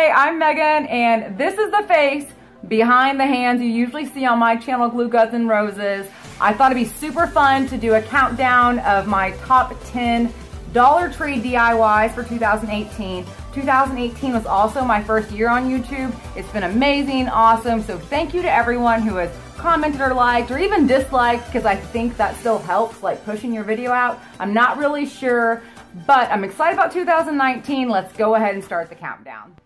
Hey, I'm Megan, and this is the face behind the hands you usually see on my channel, Glue Guns and Roses. I thought it'd be super fun to do a countdown of my top 10 Dollar Tree DIYs for 2018. 2018 was also my first year on YouTube. It's been amazing, awesome, so thank you to everyone who has commented or liked or even disliked, because I think that still helps, like pushing your video out. I'm not really sure, but I'm excited about 2019. Let's go ahead and start the countdown.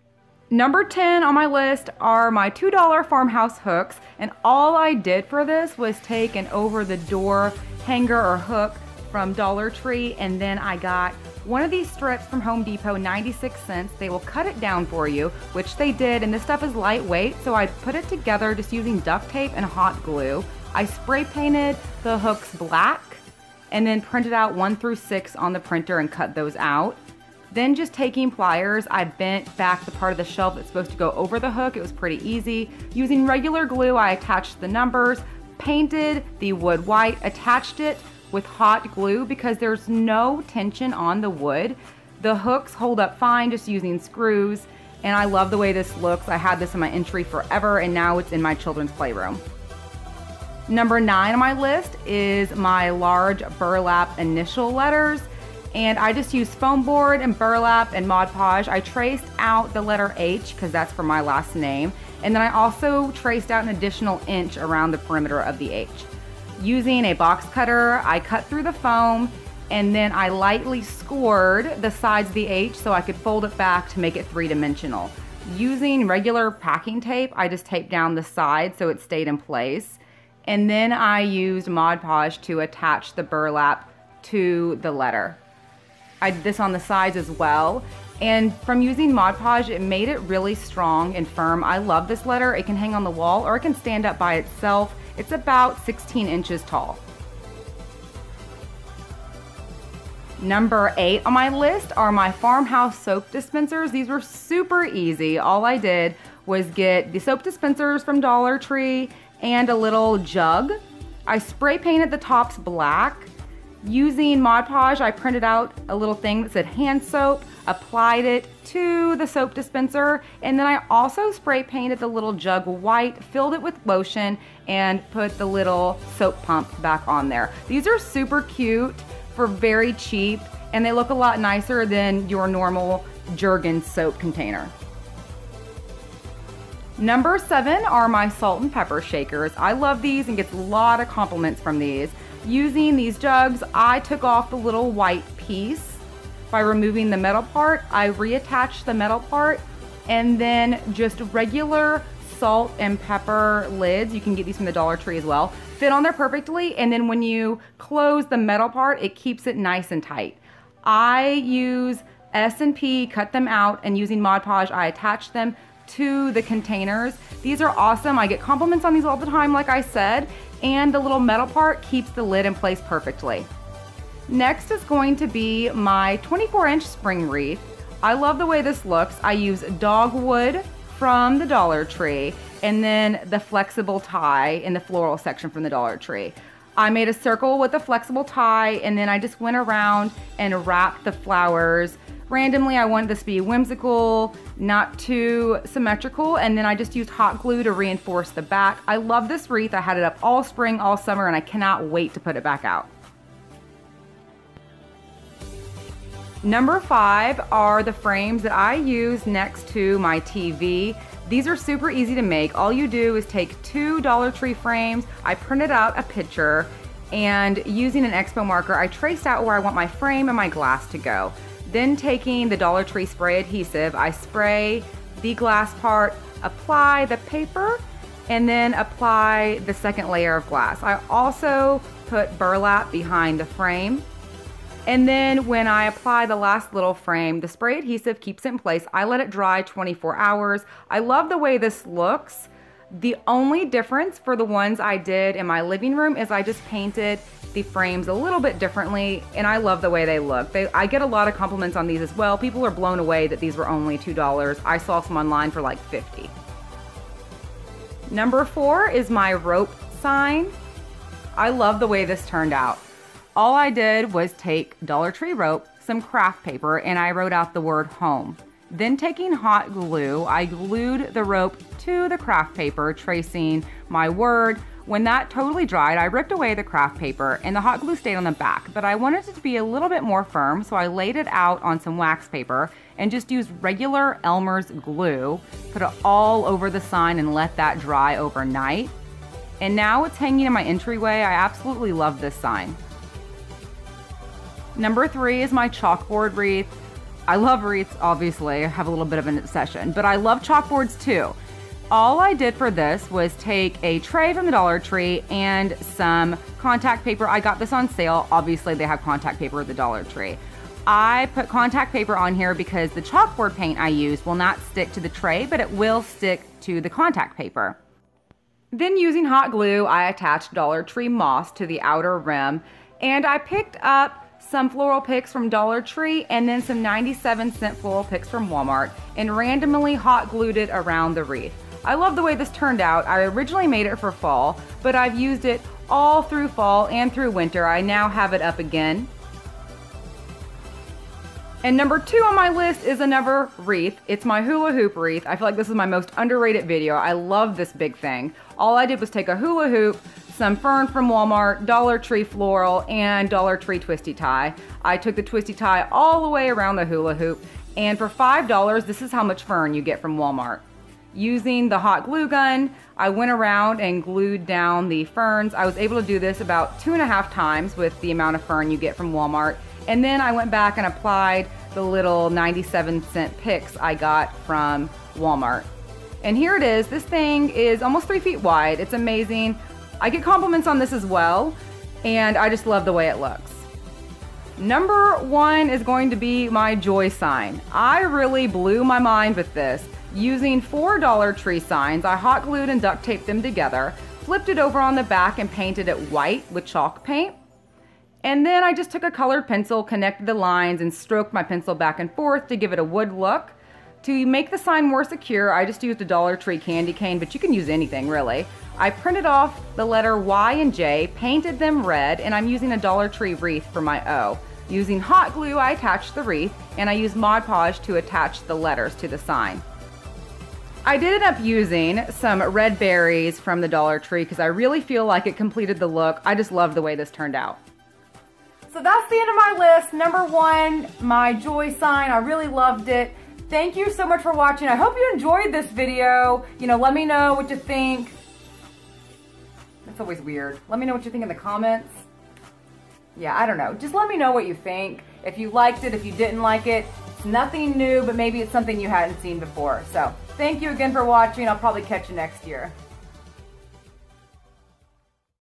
Number 10 on my list are my $2 farmhouse hooks, and all I did for this was take an over the door hanger or hook from Dollar Tree, and then I got one of these strips from Home Depot, 96 cents. They will cut it down for you, which they did, and this stuff is lightweight, so I put it together just using duct tape and hot glue. I spray painted the hooks black and then printed out 1 through 6 on the printer and cut those out. Then just taking pliers, I bent back the part of the shelf that's supposed to go over the hook. It was pretty easy. Using regular glue, I attached the numbers, painted the wood white, attached it with hot glue because there's no tension on the wood. The hooks hold up fine just using screws, and I love the way this looks. I had this in my entry forever, and now it's in my children's playroom. Number 9 on my list is my large burlap initial letters, and I just used foam board and burlap and Mod Podge. I traced out the letter H because that's for my last name, and then I also traced out an additional inch around the perimeter of the H. Using a box cutter, I cut through the foam, and then I lightly scored the sides of the H so I could fold it back to make it three-dimensional. Using regular packing tape, I just taped down the side so it stayed in place. And then I used Mod Podge to attach the burlap to the letter. I did this on the sides as well. And from using Mod Podge, it made it really strong and firm. I love this letter. It can hang on the wall or it can stand up by itself. It's about 16 inches tall. Number 8 on my list are my farmhouse soap dispensers. These were super easy. All I did was get the soap dispensers from Dollar Tree and a little jug. I spray painted the tops black. Using Mod Podge, I printed out a little thing that said hand soap, applied it to the soap dispenser, and then I also spray painted the little jug white, filled it with lotion, and put the little soap pump back on there. These are super cute for very cheap, and they look a lot nicer than your normal Jergens soap container. Number 7 are my salt and pepper shakers. I love these and get a lot of compliments from these. Using these jugs, I took off the little white piece by removing the metal part. I reattached the metal part, and then just regular salt and pepper lids, you can get these from the Dollar Tree as well, fit on there perfectly, and then when you close the metal part, it keeps it nice and tight. I use S&P, cut them out, and using Mod Podge, I attached them to the containers. These are awesome. I get compliments on these all the time, like I said, and the little metal part keeps the lid in place perfectly. Next is going to be my 24-inch spring wreath. I love the way this looks. I use dogwood from the Dollar Tree and then the flexible tie in the floral section from the Dollar Tree. I made a circle with a flexible tie, and then I just went around and wrapped the flowers randomly. I wanted this to be whimsical, not too symmetrical, and then I just used hot glue to reinforce the back. I love this wreath. I had it up all spring, all summer, and I cannot wait to put it back out. Number 5 are the frames that I use next to my TV. These are super easy to make. All you do is take 2 Dollar Tree frames. I printed out a picture, and using an Expo marker, I traced out where I want my frame and my glass to go. Then taking the Dollar Tree spray adhesive, I spray the glass part, apply the paper, and then apply the second layer of glass. I also put burlap behind the frame. And then when I apply the last little frame, the spray adhesive keeps it in place. I let it dry 24 hours. I love the way this looks. The only difference for the ones I did in my living room is I just painted the frames a little bit differently, and I love the way they look. I get a lot of compliments on these as well. People are blown away that these were only $2. I saw some online for like $50. Number 4 is my rope sign. I love the way this turned out. All I did was take Dollar Tree rope, some craft paper, and I wrote out the word home. Then taking hot glue, I glued the rope to the craft paper, tracing my word. When that totally dried, I ripped away the craft paper and the hot glue stayed on the back, but I wanted it to be a little bit more firm, so I laid it out on some wax paper and just used regular Elmer's glue, put it all over the sign and let that dry overnight. And now it's hanging in my entryway. I absolutely love this sign. Number 3 is my chalkboard wreath. I love wreaths, obviously. I have a little bit of an obsession, but I love chalkboards too. All I did for this was take a tray from the Dollar Tree and some contact paper. I got this on sale. Obviously, they have contact paper at the Dollar Tree. I put contact paper on here because the chalkboard paint I use will not stick to the tray, but it will stick to the contact paper. Then using hot glue, I attached Dollar Tree moss to the outer rim, and I picked up some floral picks from Dollar Tree and then some 97-cent floral picks from Walmart and randomly hot glued it around the wreath. I love the way this turned out. I originally made it for fall, but I've used it all through fall and through winter. I now have it up again. And number 2 on my list is another wreath. It's my hula hoop wreath. I feel like this is my most underrated video. I love this big thing. All I did was take a hula hoop, some fern from Walmart, Dollar Tree floral, and Dollar Tree twisty tie. I took the twisty tie all the way around the hula hoop, and for $5, this is how much fern you get from Walmart. Using the hot glue gun, I went around and glued down the ferns. I was able to do this about 2.5 times with the amount of fern you get from Walmart. And then I went back and applied the little 97-cent picks I got from Walmart. And here it is. This thing is almost 3 feet wide. It's amazing. I get compliments on this as well, and I just love the way it looks. Number 1 is going to be my joy sign. I really blew my mind with this. Using 4 Dollar Tree signs, I hot glued and duct taped them together, flipped it over on the back and painted it white with chalk paint. And then I just took a colored pencil, connected the lines, and stroked my pencil back and forth to give it a wood look. To make the sign more secure, I just used a Dollar Tree candy cane, but you can use anything really. I printed off the letter Y and J, painted them red, and I'm using a Dollar Tree wreath for my O. Using hot glue, I attached the wreath, and I used Mod Podge to attach the letters to the sign. I did end up using some red berries from the Dollar Tree because I really feel like it completed the look. I just love the way this turned out. So that's the end of my list. Number 1, my joy sign. I really loved it. Thank you so much for watching. I hope you enjoyed this video. You know, let me know what you think. That's always weird. Let me know what you think in the comments. Yeah, I don't know. Just let me know what you think. If you liked it, if you didn't like it. It's nothing new, but maybe it's something you hadn't seen before. So thank you again for watching. I'll probably catch you next year.